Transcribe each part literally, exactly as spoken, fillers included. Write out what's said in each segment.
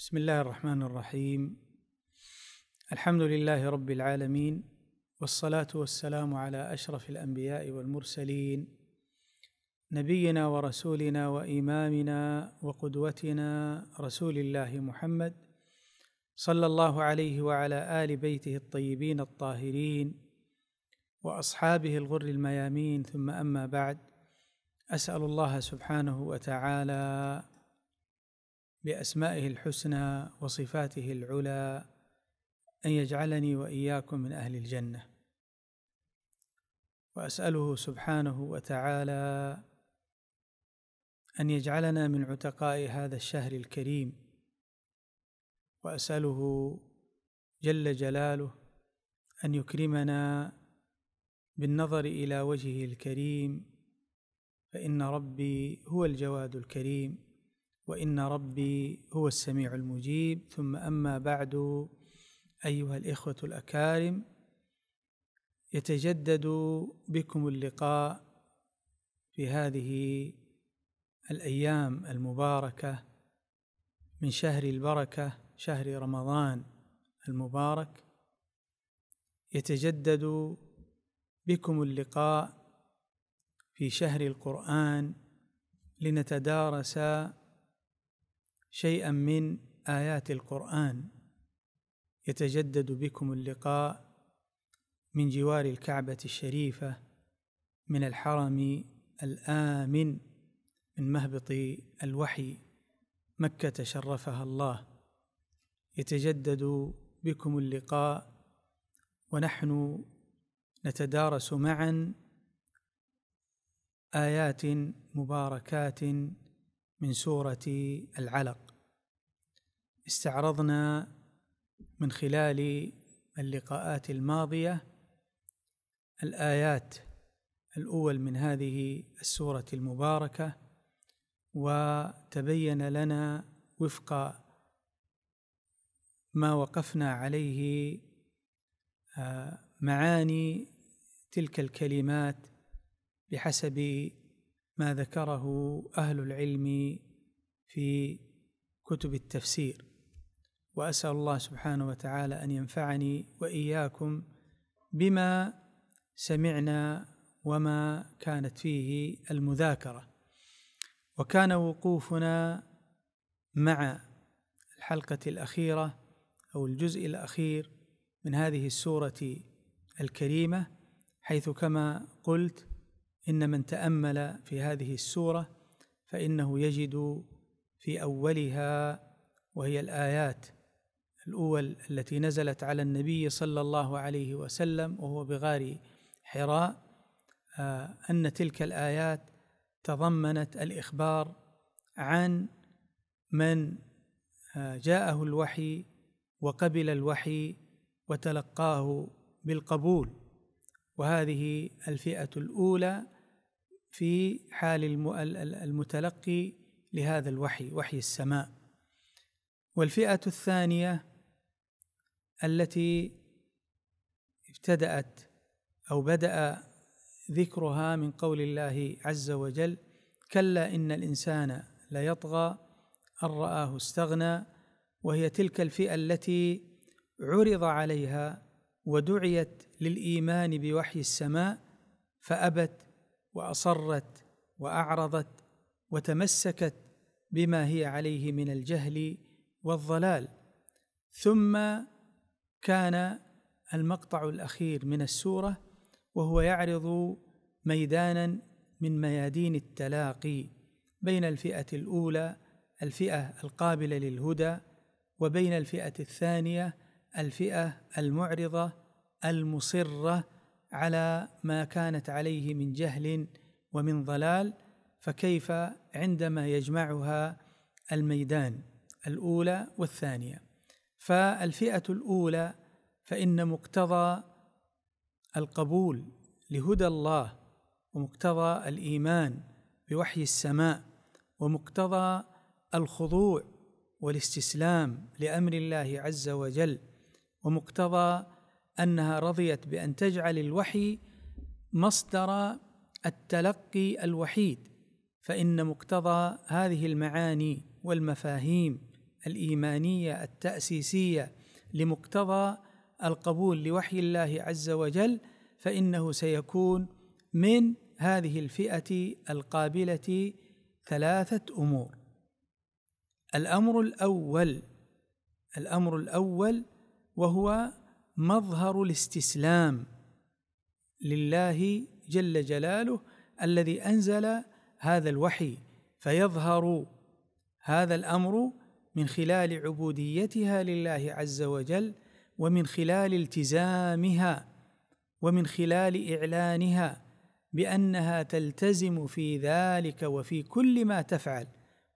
بسم الله الرحمن الرحيم. الحمد لله رب العالمين، والصلاة والسلام على أشرف الأنبياء والمرسلين، نبينا ورسولنا وإمامنا وقدوتنا رسول الله محمد صلى الله عليه وعلى آل بيته الطيبين الطاهرين وأصحابه الغر الميامين، ثم أما بعد، أسأل الله سبحانه وتعالى بأسمائه الحسنى وصفاته العلى أن يجعلني وإياكم من أهل الجنة، وأسأله سبحانه وتعالى أن يجعلنا من عتقاء هذا الشهر الكريم، وأسأله جل جلاله أن يكرمنا بالنظر إلى وجهه الكريم، فإن ربي هو الجواد الكريم وإن ربي هو السميع المجيب. ثم أما بعد، أيها الإخوة الأكارم، يتجدد بكم اللقاء في هذه الأيام المباركة من شهر البركة، شهر رمضان المبارك. يتجدد بكم اللقاء في شهر القرآن لنتدارس شيئا من آيات القرآن. يتجدد بكم اللقاء من جوار الكعبة الشريفة، من الحرم الآمن، من مهبط الوحي، مكة شرفها الله. يتجدد بكم اللقاء ونحن نتدارس معا آيات مباركات من سورة العلق. استعرضنا من خلال اللقاءات الماضية الآيات الأول من هذه السورة المباركة، وتبين لنا وفق ما وقفنا عليه معاني تلك الكلمات بحسب ما ذكره أهل العلم في كتب التفسير. وأسأل الله سبحانه وتعالى أن ينفعني وإياكم بما سمعنا وما كانت فيه المذاكرة. وكان وقوفنا مع الحلقة الأخيرة أو الجزء الأخير من هذه السورة الكريمة، حيث كما قلت إن من تأمل في هذه السورة فإنه يجد في أولها، وهي الآيات الأول التي نزلت على النبي صلى الله عليه وسلم وهو بغار حراء، أن تلك الآيات تضمنت الإخبار عن من جاءه الوحي وقبل الوحي وتلقاه بالقبول، وهذه الفئة الأولى في حال المتلقي لهذا الوحي، وحي السماء. والفئة الثانية التي ابتدأت أو بدأ ذكرها من قول الله عز وجل: كلا إن الإنسان ليطغى أن رآه استغنى، وهي تلك الفئة التي عرض عليها ودعيت للإيمان بوحي السماء فأبت وأصرت وأعرضت وتمسكت بما هي عليه من الجهل والضلال. ثم كان المقطع الأخير من السورة وهو يعرض ميدانا من ميادين التلاقي بين الفئة الأولى، الفئة القابلة للهدى، وبين الفئة الثانية، الفئة المعرضة المصرة على ما كانت عليه من جهل ومن ضلال. فكيف عندما يجمعها الميدان الأولى والثانية؟ فالفئة الأولى فإن مقتضى القبول لهدى الله، ومقتضى الإيمان بوحي السماء، ومقتضى الخضوع والاستسلام لأمر الله عز وجل، ومقتضى أنها رضيت بأن تجعل الوحي مصدر التلقي الوحيد. فإن مقتضى هذه المعاني والمفاهيم الإيمانية التأسيسية لمقتضى القبول لوحي الله عز وجل، فإنه سيكون من هذه الفئة القابلة ثلاثة أمور. الأمر الأول الأمر الأول وهو مظهر الاستسلام لله جل جلاله الذي أنزل هذا الوحي، فيظهر هذا الأمر من خلال عبوديتها لله عز وجل، ومن خلال التزامها، ومن خلال إعلانها بأنها تلتزم في ذلك وفي كل ما تفعل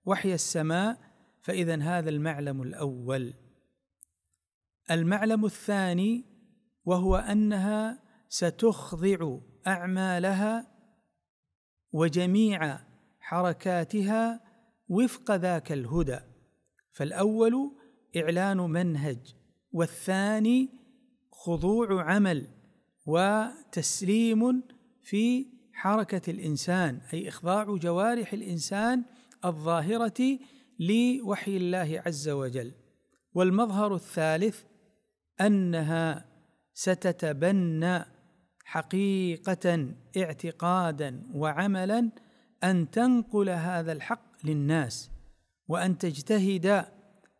وحي السماء. فإذا هذا المعلم الأول. المعلم الثاني وهو أنها ستخضع أعمالها وجميع حركاتها وفق ذاك الهدى، فالأول إعلان منهج، والثاني خضوع عمل وتسليم في حركة الإنسان، أي إخضاع جوارح الإنسان الظاهرة لوحي الله عز وجل. والمظهر الثالث أنها ستتبنى حقيقة اعتقادا وعملا أن تنقل هذا الحق للناس، وأن تجتهد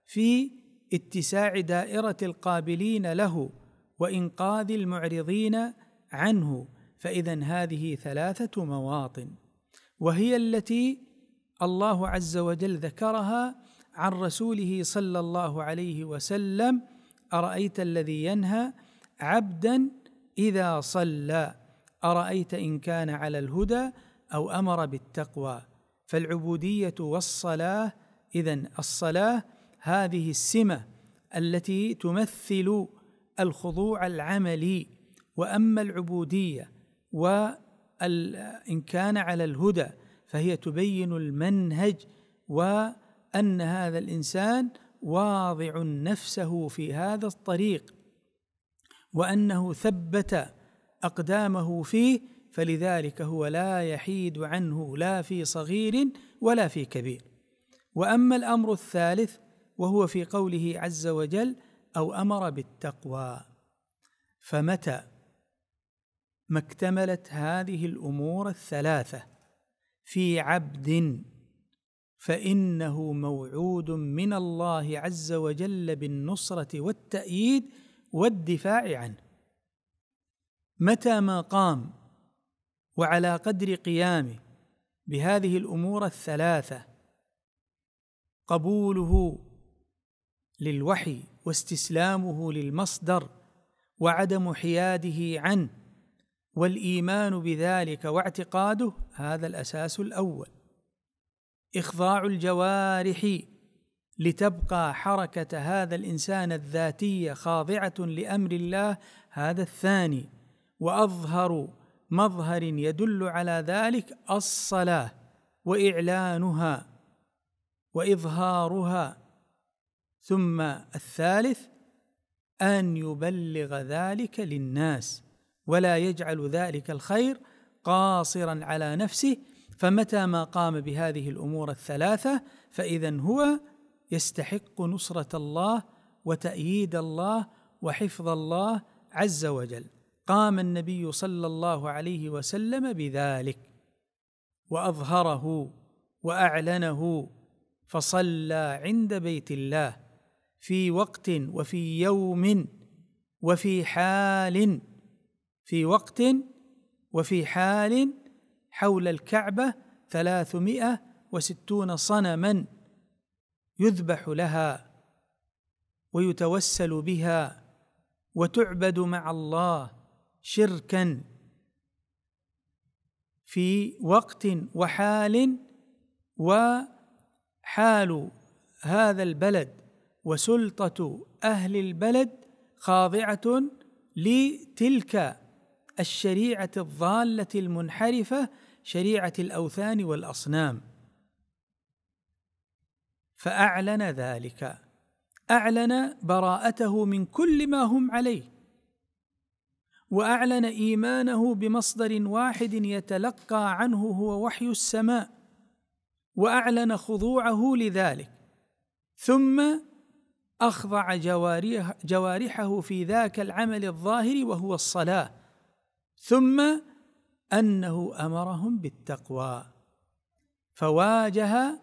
في اتساع دائرة القابلين له وإنقاذ المعرضين عنه. فإذا هذه ثلاثة مواطن، وهي التي الله عز وجل ذكرها عن رسوله صلى الله عليه وسلم: أرأيت الذي ينهى عبدا إذا صلى، أرأيت إن كان على الهدى أو أمر بالتقوى. فالعبودية والصلاة، إذن الصلاة هذه السمة التي تمثل الخضوع العملي، وأما العبودية وإن كان على الهدى فهي تبين المنهج، وأن هذا الإنسان واضع نفسه في هذا الطريق، وأنه ثبت أقدامه فيه، فلذلك هو لا يحيد عنه لا في صغير ولا في كبير. وأما الأمر الثالث وهو في قوله عز وجل: أو أمر بالتقوى. فمتى ما اكتملت هذه الأمور الثلاثة في عبد فإنه موعود من الله عز وجل بالنصرة والتأييد والدفاع عنه. متى ما قام وعلى قدر قيامه بهذه الأمور الثلاثة، قبوله للوحي واستسلامه للمصدر وعدم حياده عنه والإيمان بذلك واعتقاده، هذا الأساس الأول. إخضاع الجوارح لتبقى حركة هذا الإنسان الذاتية خاضعة لأمر الله، هذا الثاني. وأظهر مظهر يدل على ذلك الصلاة وإعلانها وإظهارها. ثم الثالث أن يبلغ ذلك للناس، ولا يجعل ذلك الخير قاصرا على نفسه. فمتى ما قام بهذه الأمور الثلاثة فإذا هو يستحق نصرة الله وتأييد الله وحفظ الله عز وجل. قام النبي صلى الله عليه وسلم بذلك وأظهره وأعلنه، فصلى عند بيت الله في وقت وفي يوم وفي حال في وقت وفي حال حول الكعبة ثلاثمائة وستون صنما يذبح لها ويتوسل بها وتعبد مع الله شركا، في وقت وحال، وحال هذا البلد وسلطة أهل البلد خاضعة لتلك الشريعة الضالة المنحرفة، شريعة الأوثان والأصنام. فأعلن ذلك، أعلن براءته من كل ما هم عليه، وأعلن إيمانه بمصدر واحد يتلقى عنه هو وحي السماء، وأعلن خضوعه لذلك، ثم أخضع جوارحه في ذاك العمل الظاهر وهو الصلاة، ثم أنه أمرهم بالتقوى، فواجه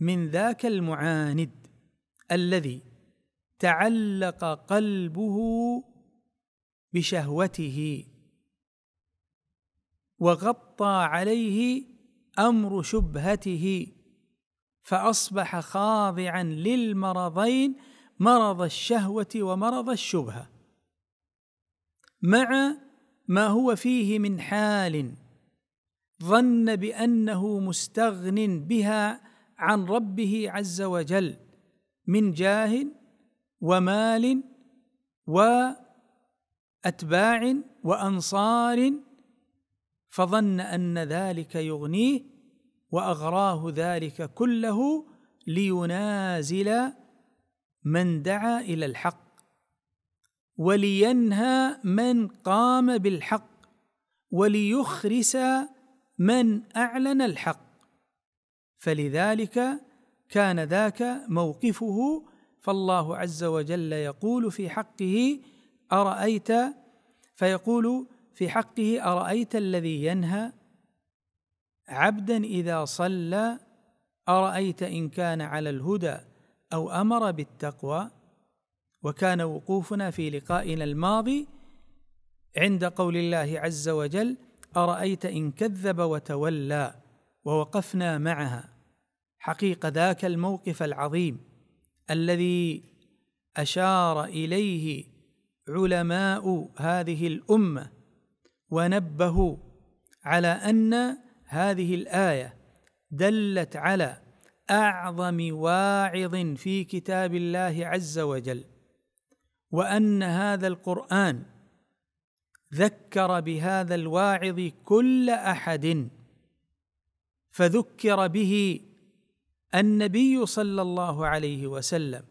من ذاك المعاند الذي تعلق قلبه بشهوته وغطى عليه أمر شبهته، فأصبح خاضعا للمرضين، مرض الشهوة ومرض الشبهة، مع ما هو فيه من حال ظن بأنه مستغن بها عن ربه عز وجل من جاه ومال وأتباع وأنصار، فظن أن ذلك يغنيه، وأغراه ذلك كله لينازل من دعا إلى الحق، ولينهى من قام بالحق، وليخرس من أعلن الحق. فلذلك كان ذاك موقفه، فالله عز وجل يقول في حقه أرأيت فيقول في حقه أرأيت الذي ينهى عبدا إذا صلى، أرأيت إن كان على الهدى أو أمر بالتقوى. وكان وقوفنا في لقائنا الماضي عند قول الله عز وجل أرأيت إن كذب وتولى، ووقفنا معها حقيقة ذاك الموقف العظيم الذي أشار إليه علماء هذه الأمة، ونبهوا على أن هذه الآية دلت على أعظم واعظ في كتاب الله عز وجل، وأن هذا القرآن ذكر بهذا الواعظ كل أحد، فذكر به النبي صلى الله عليه وسلم،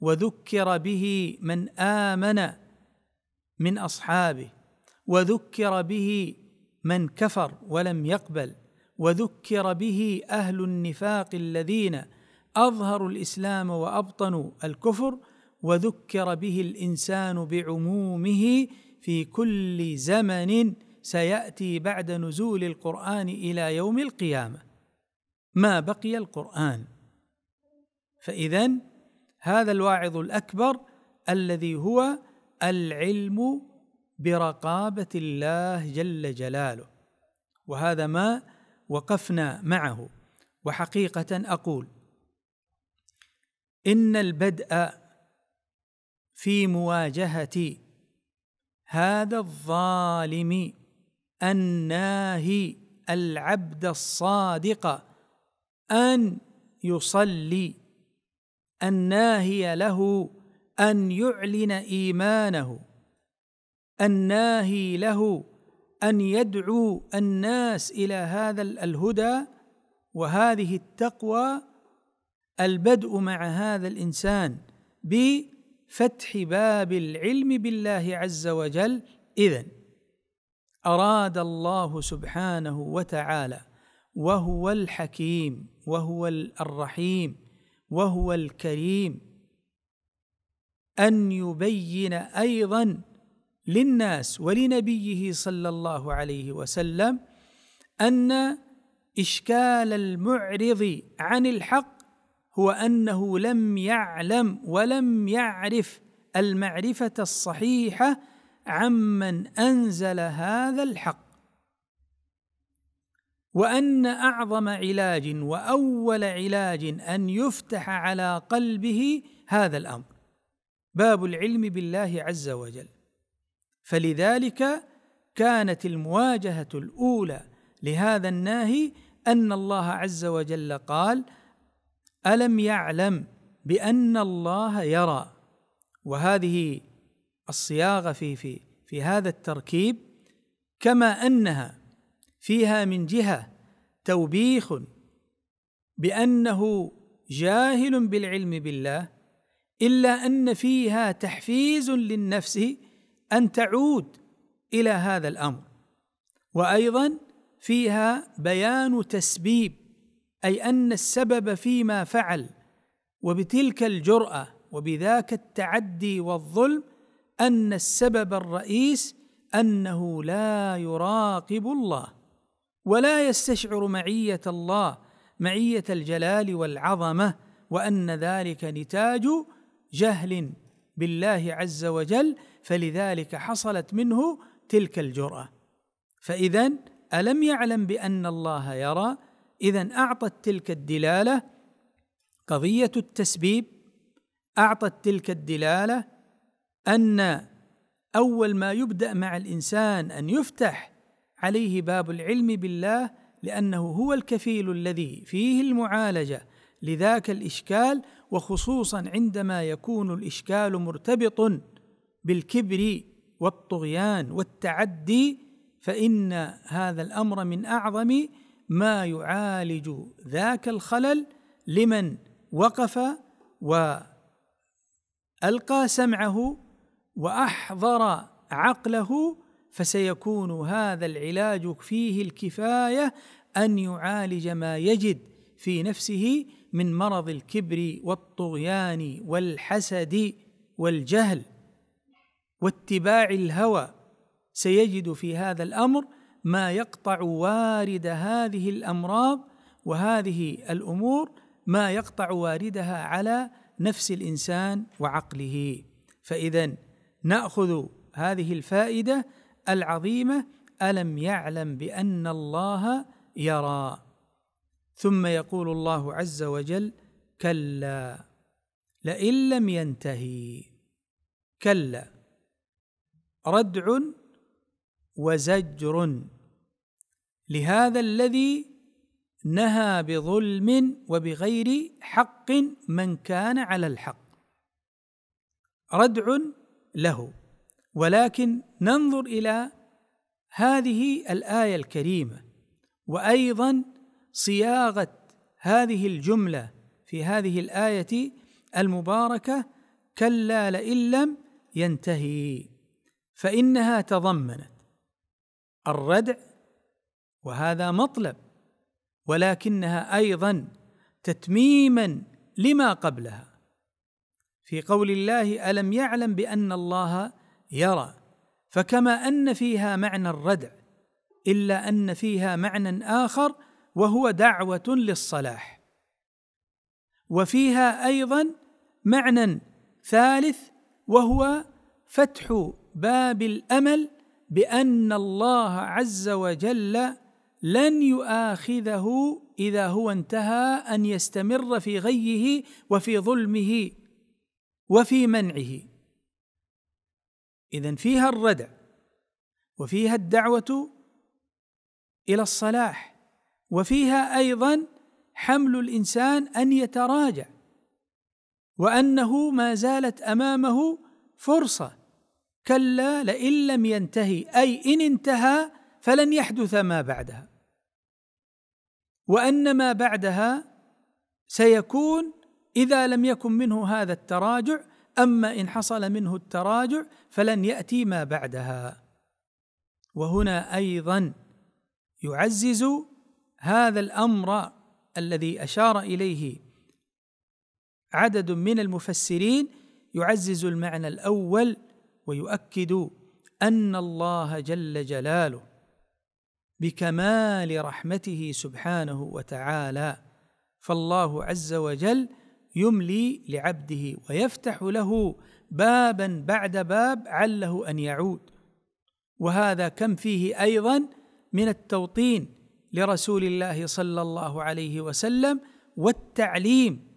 وذكر به من آمن من أصحابه، وذكر به من كفر ولم يقبل، وذكر به أهل النفاق الذين أظهروا الإسلام وأبطنوا الكفر، وذكر به الإنسان بعمومه في كل زمن سيأتي بعد نزول القرآن إلى يوم القيامة ما بقي القرآن. فإذن هذا الواعظ الأكبر الذي هو العلم برقابة الله جل جلاله، وهذا ما وقفنا معه. وحقيقة أقول إن البدء في مواجهة هذا الظالم الناهي العبد الصادق أن يصلي، الناهي له أن يعلن إيمانه، الناهي له أن يدعو الناس إلى هذا الهدى وهذه التقوى. البدء مع هذا الإنسان بفتح باب العلم بالله عز وجل. إذن أراد الله سبحانه وتعالى، وهو الحكيم وهو الرحيم وهو الكريم، أن يبين أيضا للناس ولنبيه صلى الله عليه وسلم أن إشكال المعرض عن الحق هو أنه لم يعلم ولم يعرف المعرفة الصحيحة عمن أنزل هذا الحق، وأن أعظم علاج وأول علاج أن يفتح على قلبه هذا الأمر، باب العلم بالله عز وجل. فلذلك كانت المواجهة الأولى لهذا الناهي أن الله عز وجل قال ألم يعلم بأن الله يرى. وهذه الصياغة في, في, في هذا التركيب كما أنها فيها من جهة توبيخ بأنه جاهل بالعلم بالله، إلا أن فيها تحفيز للنفس أن تعود إلى هذا الأمر، وأيضا فيها بيان تسبيب، أي أن السبب فيما فعل وبتلك الجرأة وبذاك التعدي والظلم أن السبب الرئيس أنه لا يراقب الله ولا يستشعر معية الله، معية الجلال والعظمة، وأن ذلك نتاج جهل بالله عز وجل، فلذلك حصلت منه تلك الجرأة. فإذن ألم يعلم بأن الله يرى؟ إذن أعطت تلك الدلالة قضية التسبيب، أعطت تلك الدلالة أن أول ما يبدأ مع الإنسان أن يفتح عليه باب العلم بالله، لأنه هو الكفيل الذي فيه المعالجة لذاك الإشكال، وخصوصا عندما يكون الإشكال مرتبط بالكبر والطغيان والتعدي، فإن هذا الأمر من أعظم ما يعالج ذاك الخلل لمن وقف وألقى سمعه وأحضر عقله، فسيكون هذا العلاج فيه الكفاية أن يعالج ما يجد في نفسه من مرض الكبر والطغيان والحسد والجهل واتباع الهوى. سيجد في هذا الأمر ما يقطع وارد هذه الأمراض وهذه الأمور، ما يقطع واردها على نفس الإنسان وعقله. فإذن نأخذ هذه الفائدة العظيمة، ألم يعلم بأن الله يرى. ثم يقول الله عز وجل كلا لئن لم ينتهي. كلا ردع وزجر لهذا الذي نهى بظلم وبغير حق من كان على الحق، ردع له. ولكن ننظر إلى هذه الآية الكريمة وأيضا صياغة هذه الجملة في هذه الآية المباركة كلا لئن لم ينتهي، فإنها تضمنت الردع وهذا مطلب، ولكنها أيضا تتميما لما قبلها في قول الله ألم يعلم بأن الله يرى، فكما أن فيها معنى الردع إلا أن فيها معنى آخر وهو دعوة للصلاح، وفيها أيضا معنى ثالث وهو فتح باب الأمل بأن الله عز وجل لن يؤاخذه إذا هو انتهى أن يستمر في غيه وفي ظلمه وفي منعه. إذن فيها الردع وفيها الدعوة إلى الصلاح، وفيها أيضا حمل الإنسان أن يتراجع وأنه ما زالت أمامه فرصة. كلا لئن لم ينتهي أي إن انتهى فلن يحدث ما بعدها، وأن ما بعدها سيكون إذا لم يكن منه هذا التراجع، أما إن حصل منه التراجع فلن يأتي ما بعدها. وهنا أيضا يعزز هذا الأمر الذي أشار إليه عدد من المفسرين، يعزز المعنى الأول ويؤكد أن الله جل جلاله بكمال رحمته سبحانه وتعالى، فالله عز وجل يملي لعبده ويفتح له بابا بعد باب عله أن يعود. وهذا كم فيه أيضا من التوطين لرسول الله صلى الله عليه وسلم والتعليم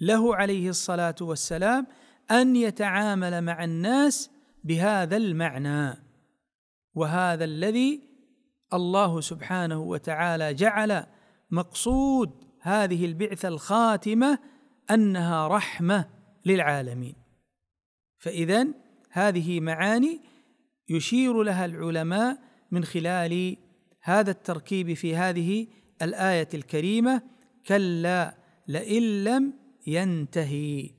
له عليه الصلاة والسلام أن يتعامل مع الناس بهذا المعنى. وهذا الذي الله سبحانه وتعالى جعل مقصود هذه البعثة الخاتمة أنها رحمة للعالمين. فإذن هذه معاني يشير لها العلماء من خلال هذا التركيب في هذه الآية الكريمة كلا لئن لم ينتهي.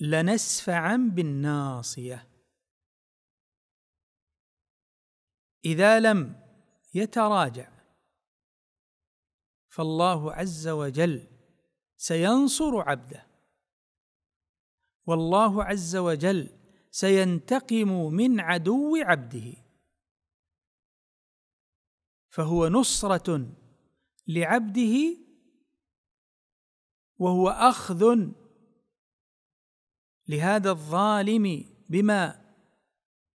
لنسفعا بالناصية، إذا لم يتراجع فالله عز وجل سينصر عبده، والله عز وجل سينتقم من عدو عبده، فهو نصرة لعبده وهو أخذ لهذا الظالم بما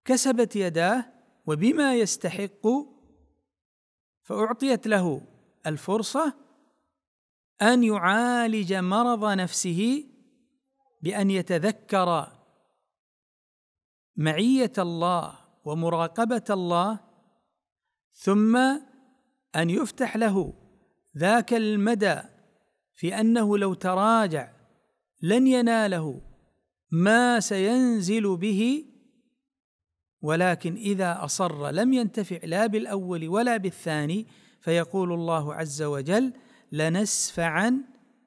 كسبت يداه وبما يستحق، فأعطيت له الفرصة أن يعالج مرض نفسه بأن يتذكر معية الله ومراقبة الله، ثم أن يفتح له ذاك المدى في أنه لو تراجع لن يناله ما سينزل به، ولكن إذا أصر لم ينتفع لا بالأول ولا بالثاني، فيقول الله عز وجل لنسفعا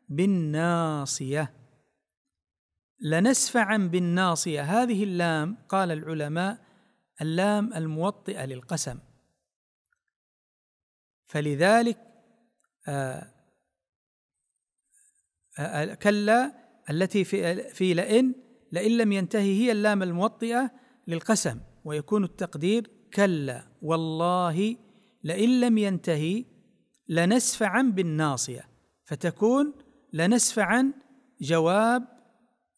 بالناصية. لنسفعا بالناصية، هذه اللام قال العلماء اللام الموطئة للقسم، فلذلك آآ آآ كلا التي في, في لئن لئن لم ينتهي هي اللام الموطئة للقسم، ويكون التقدير كلا والله لئن لم ينتهي لنسفعا بالناصية، فتكون لنسفعا جواب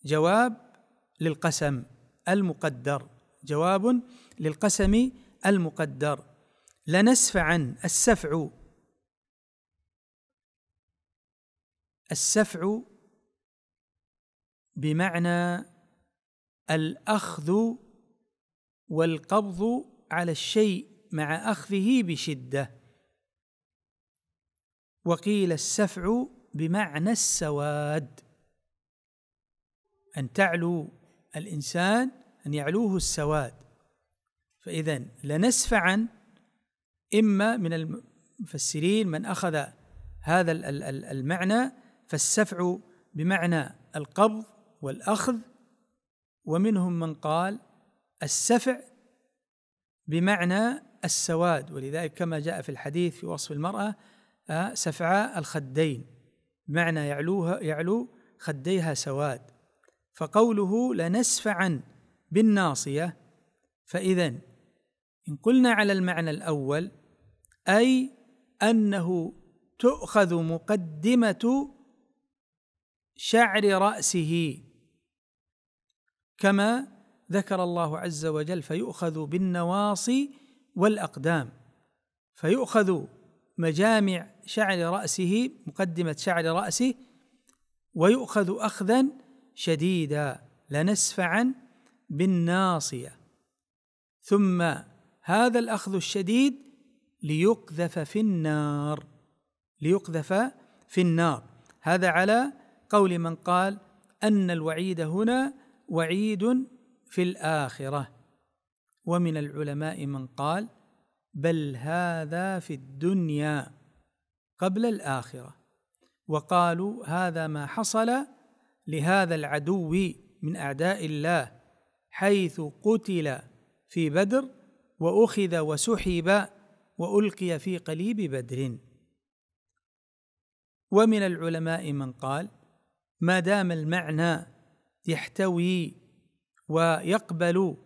جواب للقسم المقدر، جواب للقسم المقدر. لنسفعا، السفع السفع بمعنى الأخذ والقبض على الشيء مع أخذه بشدة، وقيل السفع بمعنى السواد، أن تعلو الإنسان أن يعلوه السواد. فإذن لنسفعا إما من المفسرين من أخذ هذا المعنى، فالسفع بمعنى القبض والأخذ، ومنهم من قال السفع بمعنى السواد، ولذلك كما جاء في الحديث في وصف المرأة سفعاء الخدين بمعنى يعلوها يعلو خديها سواد. فقوله لنسفعا بالناصية، فإذن إن قلنا على المعنى الأول أي أنه تؤخذ مقدمة شعر رأسه كما ذكر الله عز وجل فيؤخذ بالنواصي والأقدام، فيؤخذ مجامع شعر رأسه مقدمة شعر رأسه، ويؤخذ أخذا شديدا لنسفعا بالناصية، ثم هذا الأخذ الشديد ليقذف في النار، ليقذف في النار. هذا على قول من قال أن الوعيد هنا وعيد في الآخرة، ومن العلماء من قال بل هذا في الدنيا قبل الآخرة، وقالوا هذا ما حصل لهذا العدو من أعداء الله حيث قتل في بدر وأخذ وسحب وألقي في قليب بدر. ومن العلماء من قال ما دام المعنى يحتوي ويقبل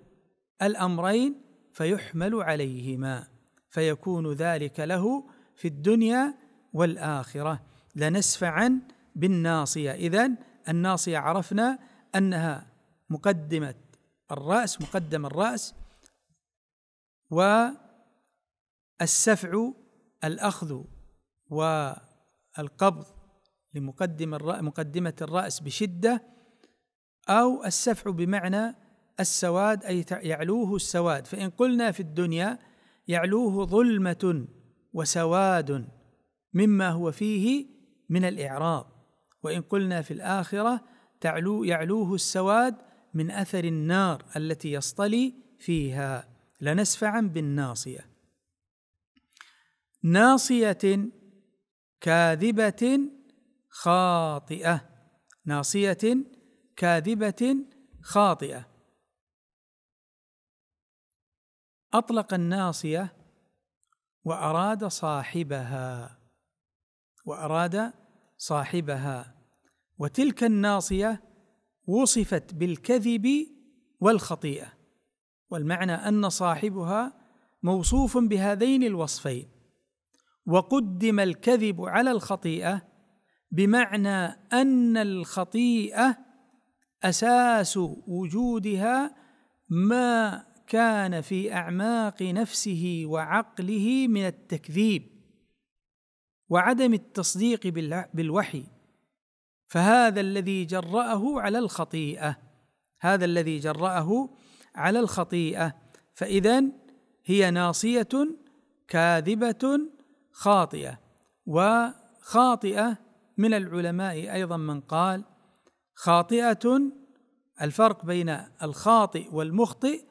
الأمرين فيحمل عليهما، فيكون ذلك له في الدنيا والآخرة. لنسفعا بالناصية، إذن الناصية عرفنا أنها مقدمة الرأس، مقدم الرأس، والسفع الأخذ والقبض لمقدمة الرأس بشدة، أو السفع بمعنى السواد أي يعلوه السواد. فإن قلنا في الدنيا يعلوه ظلمة وسواد مما هو فيه من الإعراض، وإن قلنا في الآخرة تعلو يعلوه السواد من أثر النار التي يصطلي فيها. لنسفعا بالناصية، ناصية كاذبة خاطئة، ناصية كاذبة خاطئة. أطلق الناصية وأراد صاحبها، وأراد صاحبها. وتلك الناصية وصفت بالكذب والخطيئة، والمعنى أن صاحبها موصوف بهذين الوصفين، وقدم الكذب على الخطيئة بمعنى أن الخطيئة أساس وجودها ما كان في أعماق نفسه وعقله من التكذيب وعدم التصديق بالوحي، فهذا الذي جرأه على الخطيئة، هذا الذي جرأه على الخطيئة. فإذن هي ناصية كاذبة خاطئة. وخاطئة من العلماء أيضا من قال خاطئة، الفرق بين الخاطئ والمخطئ،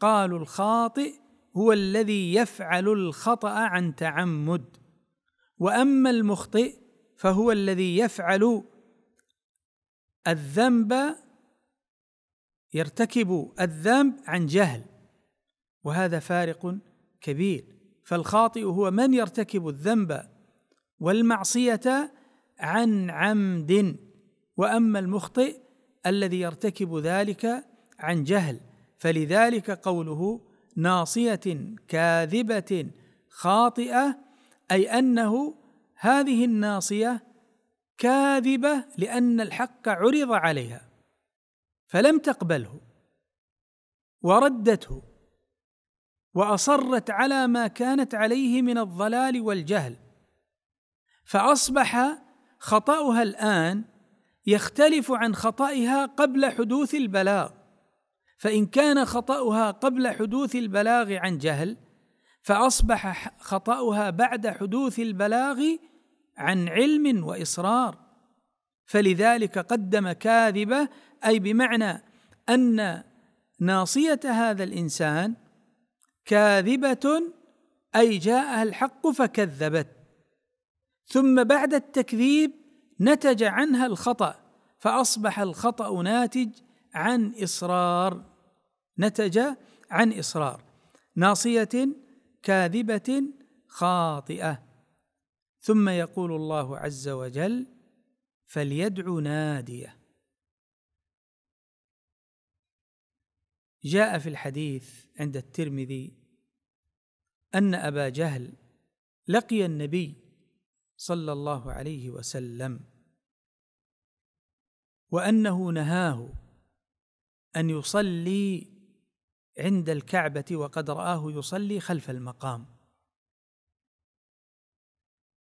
قالوا الخاطئ هو الذي يفعل الخطأ عن تعمد، وأما المخطئ فهو الذي يفعل الذنب، يرتكب الذنب عن جهل، وهذا فارق كبير. فالخاطئ هو من يرتكب الذنب والمعصية عن عمد، وأما المخطئ الذي يرتكب ذلك عن جهل. فلذلك قوله ناصية كاذبة خاطئة، أي أنه هذه الناصية كاذبة لأن الحق عرض عليها فلم تقبله وردته وأصرت على ما كانت عليه من الضلال والجهل، فأصبح خطأها الآن يختلف عن خطأها قبل حدوث البلاغ. فإن كان خطأها قبل حدوث البلاغ عن جهل، فأصبح خطأها بعد حدوث البلاغ عن علم وإصرار. فلذلك قدم كاذبة، أي بمعنى أن ناصية هذا الإنسان كاذبة، أي جاءها الحق فكذبت، ثم بعد التكذيب نتج عنها الخطأ، فأصبح الخطأ ناتج عن إصرار، نتج عن إصرار. ناصية كاذبة خاطئة. ثم يقول الله عز وجل فليدع نادية. جاء في الحديث عند الترمذي أن أبا جهل لقي النبي صلى الله عليه وسلم وأنه نهاه أن يصلي عند الكعبة وقد رآه يصلي خلف المقام،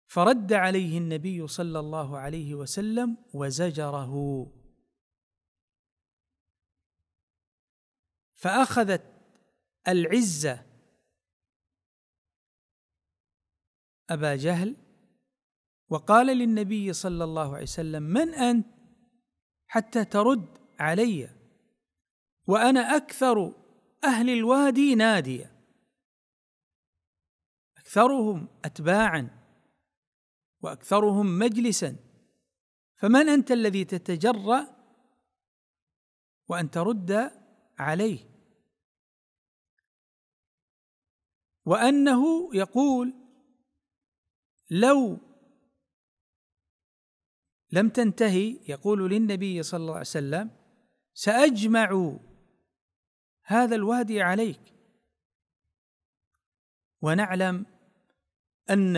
فرد عليه النبي صلى الله عليه وسلم وزجره، فأخذت العزة أبا جهل وقال للنبي صلى الله عليه وسلم من أنت حتى ترد علي وأنا أكثر أهل الوادي نادية، أكثرهم أتباعا وأكثرهم مجلسا، فمن أنت الذي تتجرأ وأن ترد عليه؟ وأنه يقول لو لم تنتهي، يقول للنبي صلى الله عليه وسلم سأجمع هذا الوادي عليك. ونعلم أن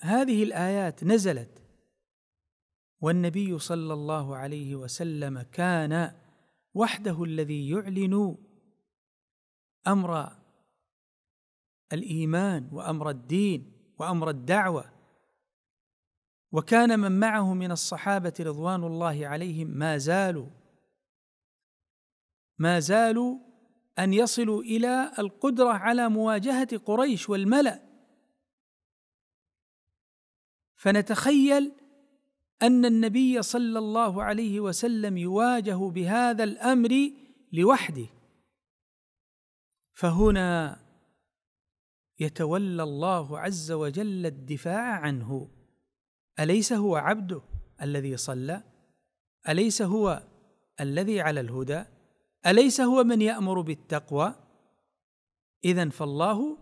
هذه الآيات نزلت والنبي صلى الله عليه وسلم كان وحده الذي يعلن أمر الإيمان وأمر الدين وأمر الدعوة، وكان من معه من الصحابة رضوان الله عليهم ما زالوا ما زالوا أن يصلوا إلى القدرة على مواجهة قريش والملأ. فنتخيل أن النبي صلى الله عليه وسلم يواجه بهذا الأمر لوحده، فهنا يتولى الله عز وجل الدفاع عنه. أليس هو عبده الذي صلى؟ أليس هو الذي على الهدى؟ أليس هو من يأمر بالتقوى؟ إذن فالله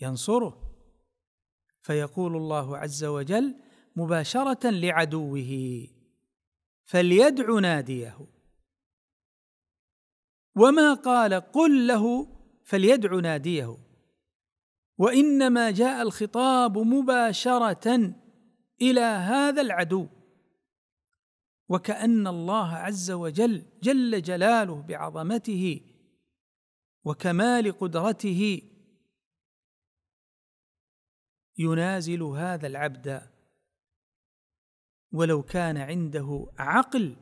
ينصره. فيقول الله عز وجل مباشرة لعدوه، فليدع ناديه. وما قال قل له فليدع ناديه، وإنما جاء الخطاب مباشرة إلى هذا العدو، وكأن الله عز وجل جل جلاله بعظمته وكمال قدرته ينازل هذا العبد، ولو كان عنده عقل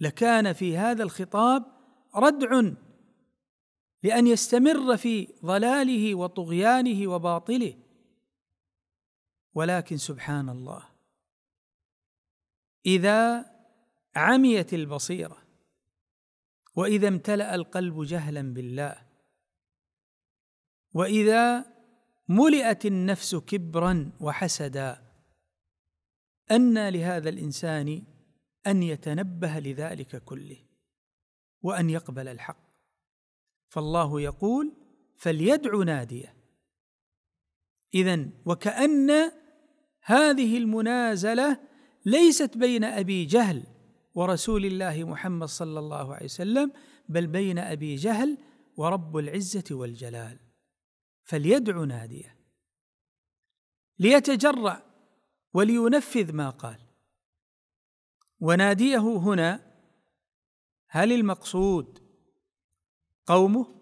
لكان في هذا الخطاب ردع لأن يستمر في ضلاله وطغيانه وباطله، ولكن سبحان الله إذا عميت البصيرة وإذا امتلأ القلب جهلا بالله وإذا ملئت النفس كبرا وحسدا، أنى لهذا الإنسان أن يتنبه لذلك كله وأن يقبل الحق. فالله يقول فليدع ناديه، إذن وكأن هذه المنازلة ليست بين أبي جهل ورسول الله محمد صلى الله عليه وسلم، بل بين أبي جهل ورب العزة والجلال. فليدع ناديه ليتجرأ ولينفذ ما قال. وناديه هنا هل المقصود قومه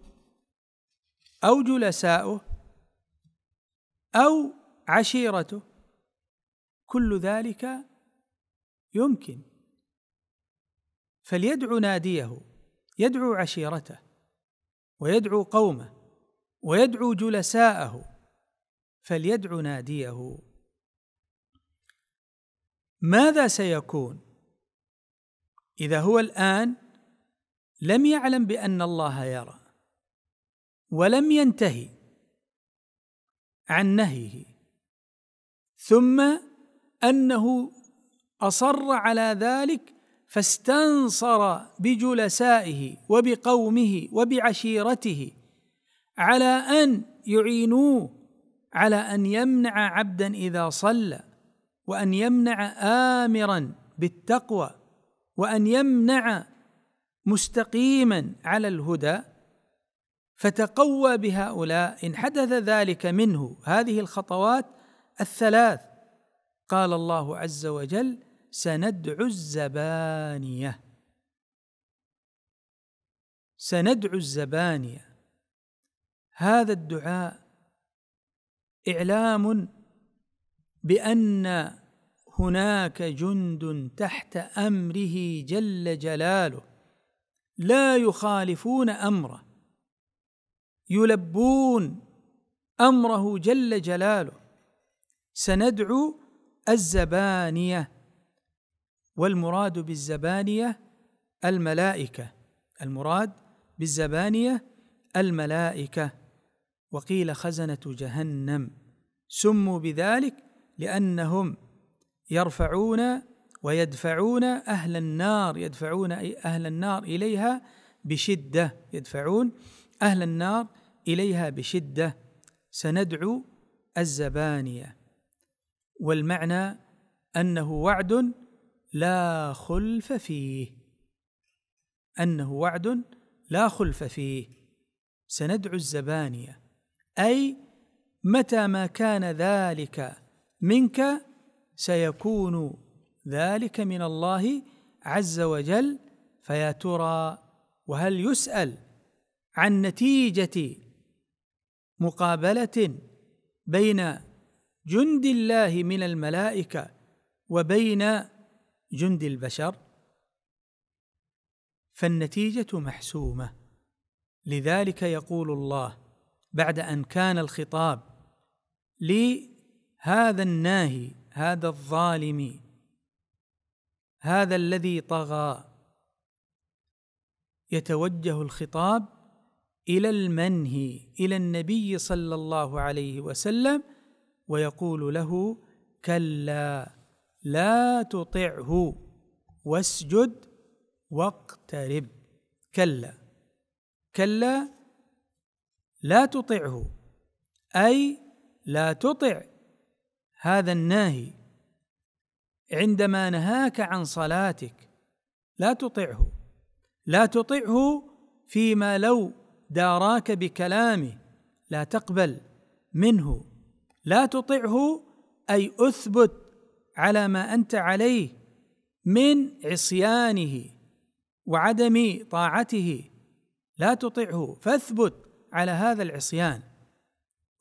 أو جلساؤه أو عشيرته؟ كل ذلك يمكن. فليدعو ناديه، يدعو عشيرته ويدعو قومه ويدعو جلساءه، فليدعو ناديه. ماذا سيكون إذا هو الآن لم يعلم بأن الله يرى ولم ينتهي عن نهيه، ثم أنه أصر على ذلك فاستنصر بجلسائه وبقومه وبعشيرته على أن يعينوه على أن يمنع عبدا إذا صلى، وأن يمنع آمرا بالتقوى، وأن يمنع مستقيما على الهدى، فتقوى بهؤلاء. إن حدث ذلك منه هذه الخطوات الثلاث، قال الله عز وجل سندعو الزبانية، سندعو الزبانية. هذا الدعاء إعلام بأن هناك جند تحت أمره جل جلاله لا يخالفون أمره، يلبون أمره جل جلاله. سندعو الزبانية، والمراد بالزبانية الملائكة، المراد بالزبانية الملائكة. وقيل خزنة جهنم، سموا بذلك لأنهم يرفعون ويدفعون أهل النار، يدفعون أهل النار إليها بشدة، يدفعون أهل النار إليها بشدة. سندعو الزبانية، والمعنى أنه وعد لا خلف فيه، أنه وعد لا خلف فيه. سندعو الزبانية أي متى ما كان ذلك منك سيكون ذلك من الله عز وجل. فيا ترى وهل يسأل عن نتيجة مقابلة بين جند الله من الملائكة وبين جند البشر؟ فالنتيجة محسومة. لذلك يقول الله بعد أن كان الخطاب لهذا الناهي، هذا الظالم، هذا الذي طغى، يتوجه الخطاب إلى المنهي، إلى النبي صلى الله عليه وسلم، ويقول له كلا لا تطعه واسجد واقترب. كلا، كلا لا تطعه، أي لا تطع هذا الناهي عندما نهاك عن صلاتك لا تطعه، لا تطعه فيما لو داراك بكلامه لا تقبل منه، لا تطعه أي أثبت على ما أنت عليه من عصيانه وعدم طاعته، لا تطعه فاثبت على هذا العصيان،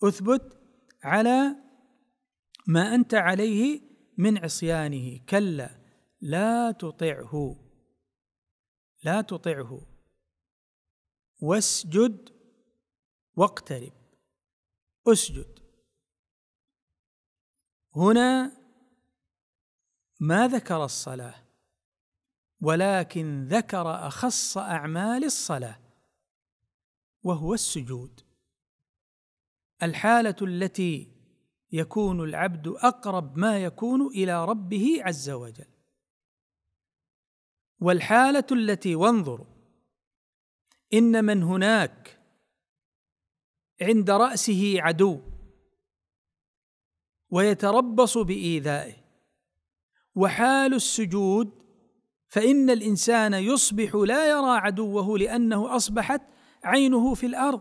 أثبت على ما أنت عليه من عصيانه. كلا لا تطعه، لا تطعه واسجد واقترب. اسجد هنا ما ذكر الصلاة، ولكن ذكر أخص أعمال الصلاة وهو السجود، الحالة التي يكون العبد أقرب ما يكون إلى ربه عز وجل، والحالة التي وانظر إن من هناك عند رأسه عدو ويتربص بإيذائه، وحال السجود فإن الإنسان يصبح لا يرى عدوه لأنه أصبحت عينه في الأرض،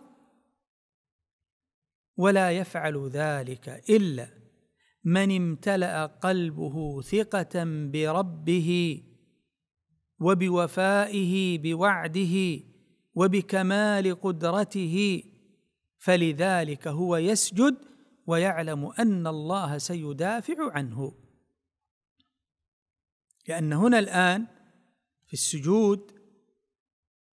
ولا يفعل ذلك إلا من امتلأ قلبه ثقة بربه وبوفائه بوعده وبكمال قدرته، فلذلك هو يسجد ويعلم أن الله سيدافع عنه. لأن هنا الآن في السجود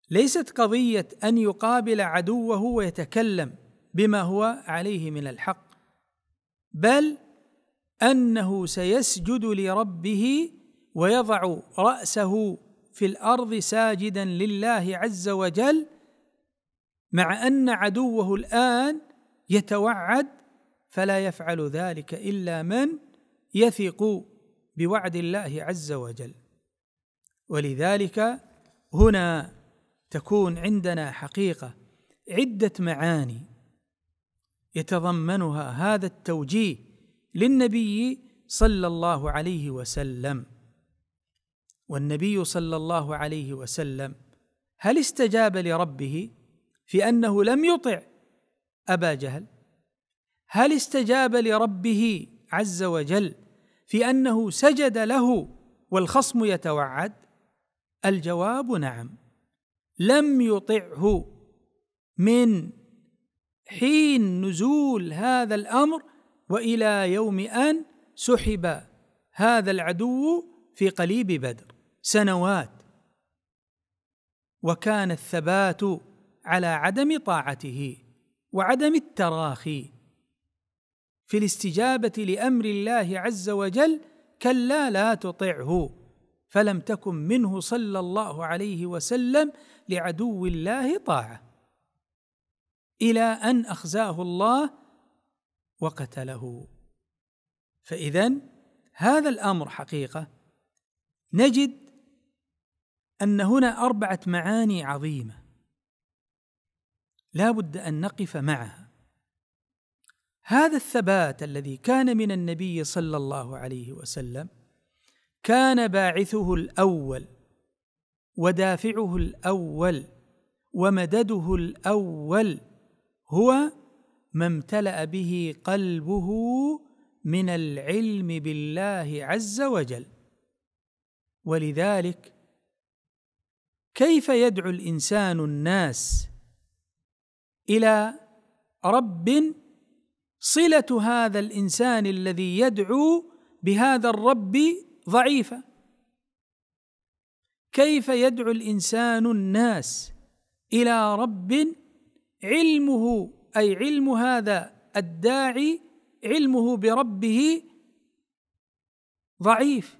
ليست قضية أن يقابل عدوه ويتكلم بما هو عليه من الحق، بل أنه سيسجد لربه ويضع رأسه في الأرض ساجدا لله عز وجل، مع أن عدوه الآن يتوعد، فلا يفعل ذلك إلا من يثق بوعد الله عز وجل. ولذلك هنا تكون عندنا حقيقة عدة معاني يتضمنها هذا التوجيه للنبي صلى الله عليه وسلم. والنبي صلى الله عليه وسلم هل استجاب لربه في أنه لم يطع أبا جهل؟ هل استجاب لربه عز وجل في أنه سجد له والخصم يتوعد؟ الجواب نعم، لم يطعه من حين نزول هذا الأمر وإلى يوم أن سحب هذا العدو في قليب بدر سنوات، وكان الثبات على عدم طاعته وعدم التراخي في الاستجابة لأمر الله عز وجل. كلا لا تطعه، فلم تكن منه صلى الله عليه وسلم لعدو الله طاعة، إلى أن أخزاه الله وقتله. فإذن هذا الأمر حقيقة نجد أن هنا أربعة معاني عظيمة لا بد أن نقف معها. هذا الثبات الذي كان من النبي صلى الله عليه وسلم كان باعثه الأول ودافعه الأول ومدده الأول هو ما امتلأ به قلبه من العلم بالله عز وجل. ولذلك كيف يدعو الإنسان الناس إلى رب صلة هذا الإنسان الذي يدعو بهذا الرب ضعيفة؟ كيف يدعو الإنسان الناس إلى رب علمه، أي علم هذا الداعي، علمه بربه ضعيف؟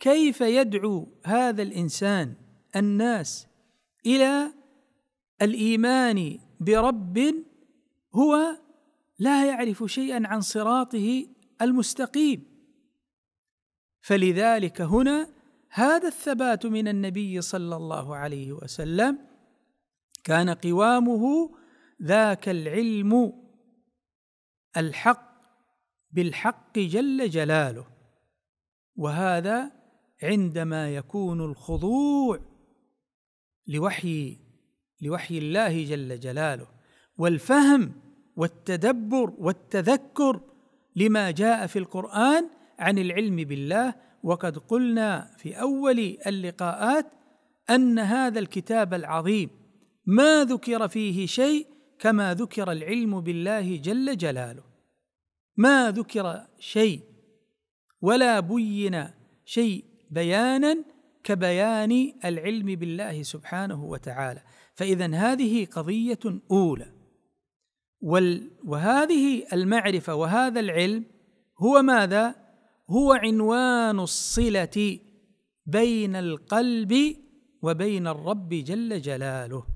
كيف يدعو هذا الإنسان الناس إلى الإيمان برب هو لا يعرف شيئا عن صراطه المستقيم؟ فلذلك هنا هذا الثبات من النبي صلى الله عليه وسلم كان قوامه ذاك العلم الحق بالحق جل جلاله، وهذا عندما يكون الخضوع لوحي لوحي الله جل جلاله، والفهم والتدبر والتذكر لما جاء في القرآن عن العلم بالله. وقد قلنا في أول اللقاءات أن هذا الكتاب العظيم ما ذكر فيه شيء كما ذكر العلم بالله جل جلاله، ما ذكر شيء ولا بين شيء بيانا كبيان العلم بالله سبحانه وتعالى. فإذن هذه قضية أولى، وهذه المعرفة وهذا العلم هو ماذا؟ هو عنوان الصلة بين القلب وبين الرب جل جلاله،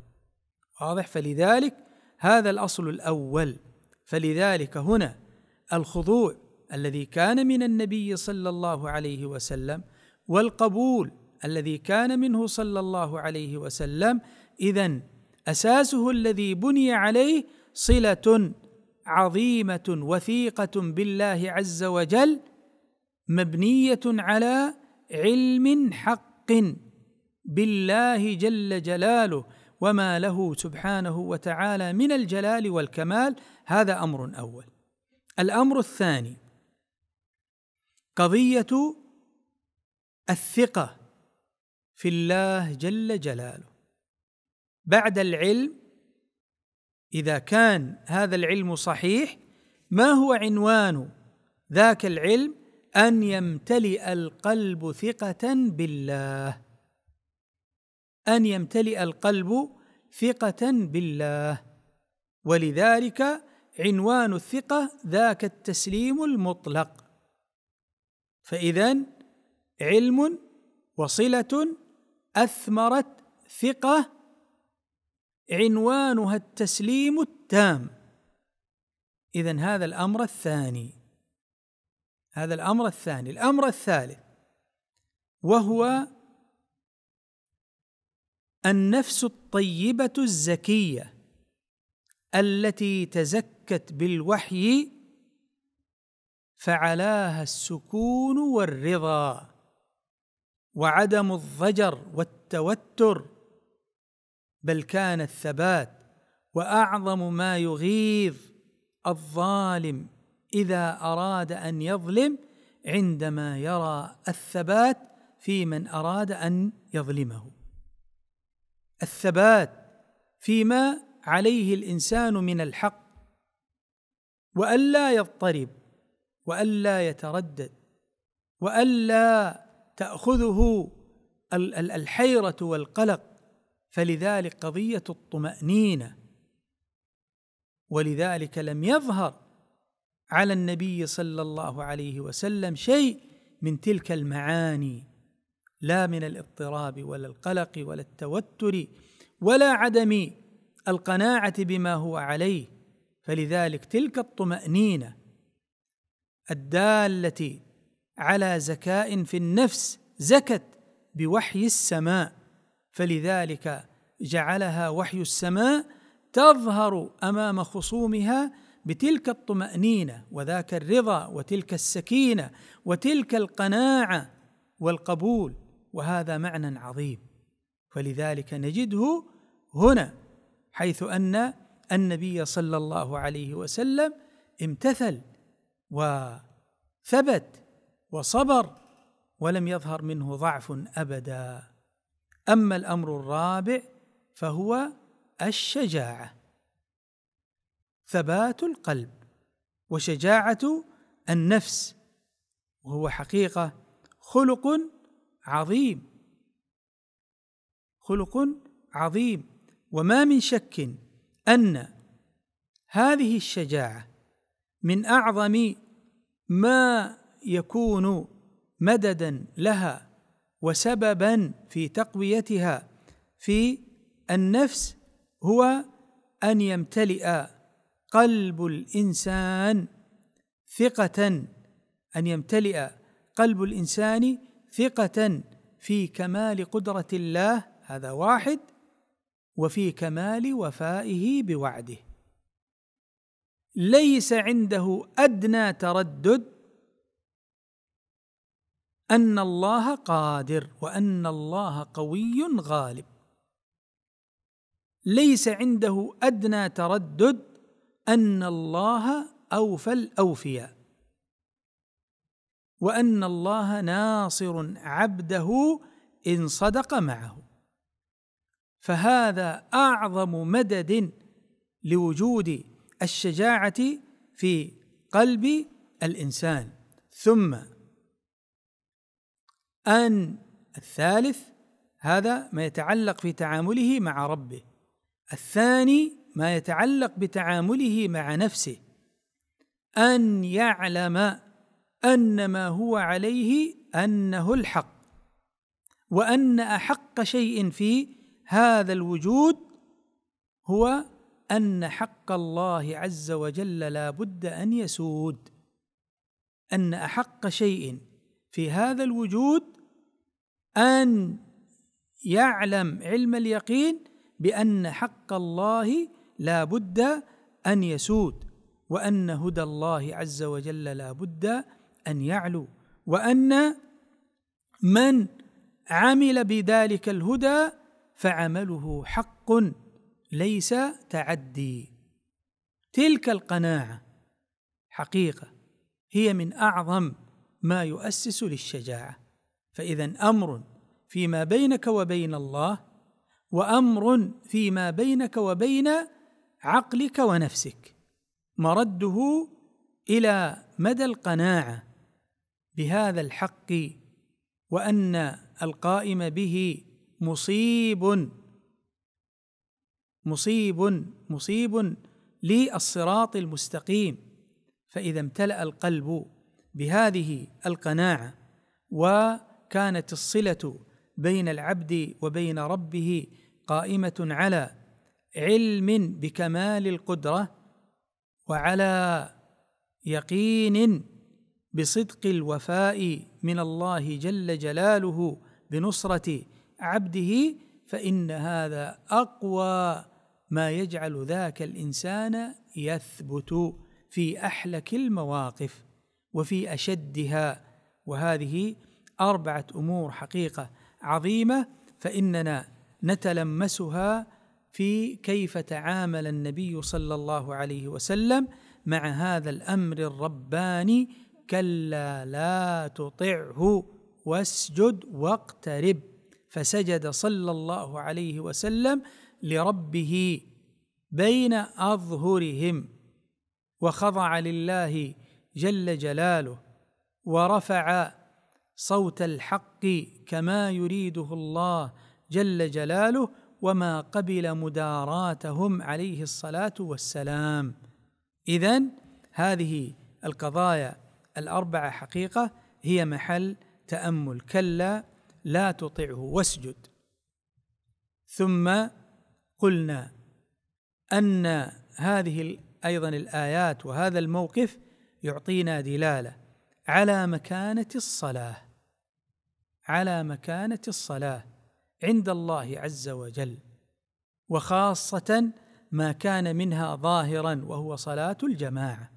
واضح؟ فلذلك هذا الأصل الأول. فلذلك هنا الخضوع الذي كان من النبي صلى الله عليه وسلم والقبول الذي كان منه صلى الله عليه وسلم، إذن أساسه الذي بني عليه صلة عظيمة وثيقة بالله عز وجل، مبنية على علم حق بالله جل جلاله وما له سبحانه وتعالى من الجلال والكمال. هذا أمر أول. الأمر الثاني قضية الثقة في الله جل جلاله بعد العلم. إذا كان هذا العلم صحيح، ما هو عنوان ذاك العلم؟ أن يمتلئ القلب ثقة بالله، أن يمتلئ القلب ثقة بالله. ولذلك عنوان الثقة ذاك التسليم المطلق. فإذن علم وصلة أثمرت ثقة عنوانها التسليم التام. إذن هذا الأمر الثاني. هذا الأمر الثاني. الأمر الثالث وهو النفس الطيبة الزكية التي تزكت بالوحي فعلاها السكون والرضا وعدم الضجر والتوتر، بل كان الثبات. وأعظم ما يغيظ الظالم إذا أراد أن يظلم عندما يرى الثبات في من أراد أن يظلمه، الثبات فيما عليه الإنسان من الحق، وألا يضطرب وألا يتردد وألا تأخذه الحيرة والقلق. فلذلك قضية الطمأنينة. ولذلك لم يظهر على النبي صلى الله عليه وسلم شيء من تلك المعاني، لا من الاضطراب ولا القلق ولا التوتر ولا عدم القناعة بما هو عليه. فلذلك تلك الطمأنينة الدالة على زكاء في النفس زكت بوحي السماء، فلذلك جعلها وحي السماء تظهر أمام خصومها بتلك الطمأنينة وذاك الرضا وتلك السكينة وتلك القناعة والقبول. وهذا معنى عظيم. فلذلك نجده هنا، حيث أن النبي صلى الله عليه وسلم امتثل وثبت وصبر ولم يظهر منه ضعف أبدا. أما الأمر الرابع فهو الشجاعة، ثبات القلب وشجاعة النفس، وهو حقيقة خلق عظيم، خلق عظيم. وما من شك أن هذه الشجاعة من أعظم ما يكون مددا لها وسببا في تقويتها في النفس، هو أن يمتلئ قلب الإنسان ثقة، أن يمتلئ قلب الإنسان ثقة في كمال قدرة الله، هذا واحد، وفي كمال وفائه بوعده. ليس عنده أدنى تردد أن الله قادر وأن الله قوي غالب، ليس عنده أدنى تردد أن الله أوفى الأوفياء، وأن الله ناصر عبده إن صدق معه. فهذا أعظم مدد لوجود الشجاعة في قلب الإنسان. ثم أن الثالث هذا ما يتعلق في تعامله مع ربه، الثاني ما يتعلق بتعامله مع نفسه، أن يعلم أن ما هو عليه أنه الحق، وأن أحق شيء في هذا الوجود هو أن حق الله عز وجل لا بد أن يسود، أن أحق شيء في هذا الوجود أن يعلم علم اليقين بأن حق الله لا بد أن يسود، وأن هدى الله عز وجل لا بد أن يعلو، وأن من عمل بذلك الهدى فعمله حق ليس تعدي. تلك القناعة حقيقة هي من أعظم ما يؤسس للشجاعة. فإذا أمر فيما بينك وبين الله، وأمر فيما بينك وبين عقلك ونفسك، مرده إلى مدى القناعة بهذا الحق، وأن القائم به مصيب مصيب مصيب للصراط المستقيم. فإذا امتلأ القلب بهذه القناعة، وكانت الصلة بين العبد وبين ربه قائمة على علم بكمال القدرة، وعلى يقين بصدق الوفاء من الله جل جلاله بنصرة عبده، فإن هذا أقوى ما يجعل ذاك الإنسان يثبت في أحلك المواقف وفي أشدها. وهذه أربعة أمور حقيقة عظيمة، فإننا نتلمسها في كيف تعامل النبي صلى الله عليه وسلم مع هذا الأمر الرباني. كلا لا تطعه واسجد واقترب، فسجد صلى الله عليه وسلم لربه بين أظهرهم، وخضع لله جل جلاله، ورفع صوت الحق كما يريده الله جل جلاله، وما قبل مداراتهم عليه الصلاة والسلام. إذن هذه القضايا الأربعة حقيقة هي محل تأمل. كلا لا تطعه واسجد. ثم قلنا أن هذه أيضا الآيات وهذا الموقف يعطينا دلالة على مكانة الصلاة، على مكانة الصلاة عند الله عز وجل، وخاصة ما كان منها ظاهرا وهو صلاة الجماعة،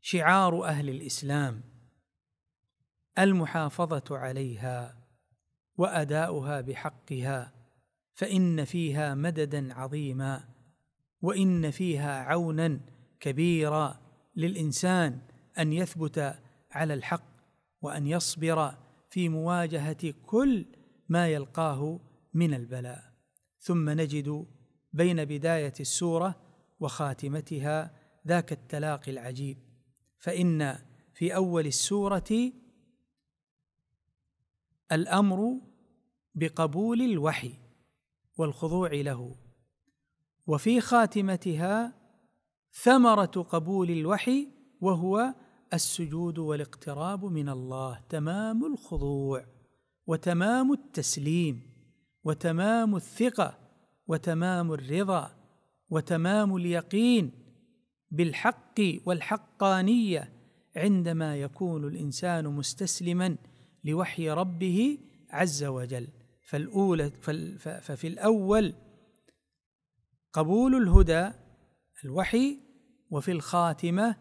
شعار أهل الإسلام المحافظة عليها وأداؤها بحقها، فإن فيها مددا عظيما، وإن فيها عونا كبيرا للإنسان أن يثبت على الحق، وأن يصبر في مواجهة كل ما يلقاه من البلاء. ثم نجد بين بداية السورة وخاتمتها ذاك التلاقي العجيب، فإن في أول السورة الأمر بقبول الوحي والخضوع له، وفي خاتمتها ثمرة قبول الوحي وهو السجود والاقتراب من الله، تمام الخضوع وتمام التسليم وتمام الثقة وتمام الرضا وتمام اليقين بالحق والحقانية، عندما يكون الإنسان مستسلما لوحي ربه عز وجل. فالأولى ففي الأول قبول الهدى الوحي، وفي الخاتمة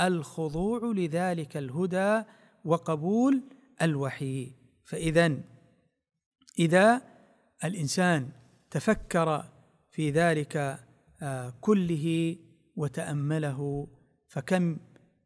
الخضوع لذلك الهدى وقبول الوحي. فإذا إذا الإنسان تفكر في ذلك كله وتأمله فكم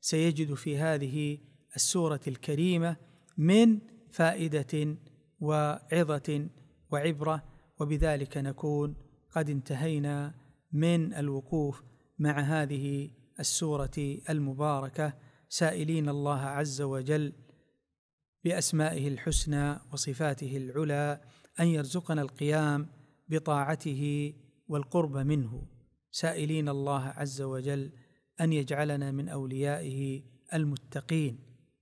سيجد في هذه السورة الكريمة من فائدة وعظة وعبرة. وبذلك نكون قد انتهينا من الوقوف مع هذه السورة المباركة، سائلين الله عز وجل بأسمائه الحسنى وصفاته العلى أن يرزقنا القيام بطاعته والقرب منه، سائلين الله عز وجل أن يجعلنا من أوليائه المتقين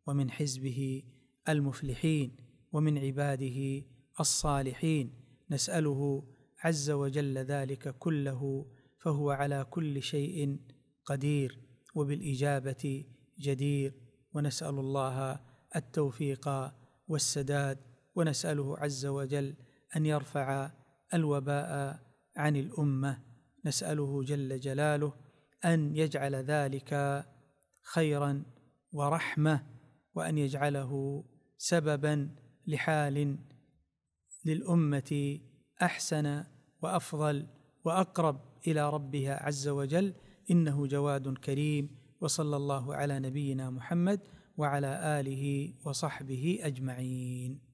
ومن حزبه المفلحين ومن عباده الصالحين. نسأله عز وجل ذلك كله، فهو على كل شيء قدير وبالإجابة جدير. ونسأل الله التوفيق والسداد، ونسأله عز وجل أن يرفع الوباء عن الأمة، نسأله جل جلاله أن يجعل ذلك خيرا ورحمة، وأن يجعله سببا لحال للأمة أحسن وأفضل وأقرب إلى ربها عز وجل، إنه جواد كريم. وصلى الله على نبينا محمد وعلى آله وصحبه أجمعين.